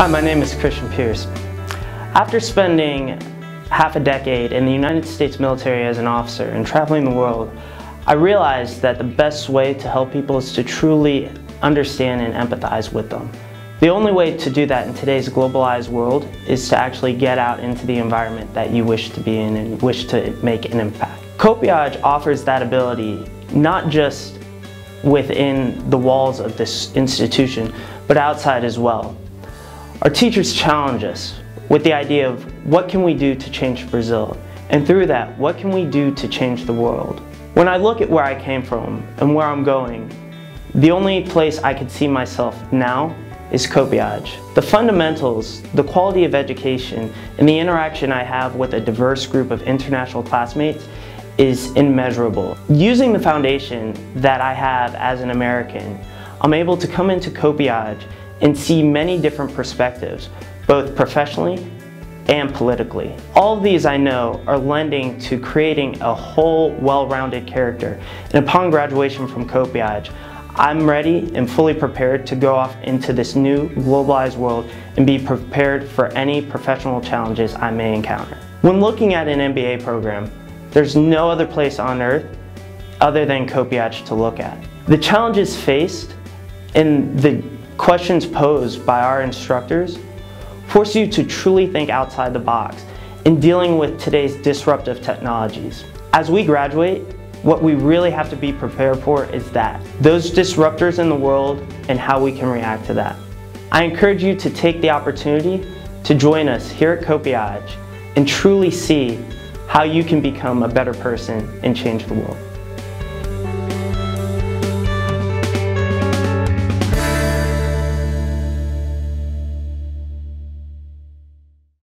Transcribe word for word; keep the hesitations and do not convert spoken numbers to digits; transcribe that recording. Hi, my name is Christian Pierce. After spending half a decade in the United States military as an officer and traveling the world, I realized that the best way to help people is to truly understand and empathize with them. The only way to do that in today's globalized world is to actually get out into the environment that you wish to be in and wish to make an impact. COPPEAD offers that ability not just within the walls of this institution, but outside as well. Our teachers challenge us with the idea of what can we do to change Brazil, and through that, what can we do to change the world. When I look at where I came from and where I'm going, the only place I could see myself now is COPPEAD. The fundamentals, the quality of education, and the interaction I have with a diverse group of international classmates is immeasurable. Using the foundation that I have as an American, I'm able to come into COPPEAD and see many different perspectives, both professionally and politically. All of these, I know, are lending to creating a whole well-rounded character, and upon graduation from COPPEAD, I'm ready and fully prepared to go off into this new globalized world and be prepared for any professional challenges I may encounter. When looking at an M B A program, there's no other place on earth other than COPPEAD to look at. The challenges faced and the questions posed by our instructors force you to truly think outside the box in dealing with today's disruptive technologies. As we graduate, what we really have to be prepared for is that, those disruptors in the world and how we can react to that. I encourage you to take the opportunity to join us here at COPPEAD and truly see how you can become a better person and change the world.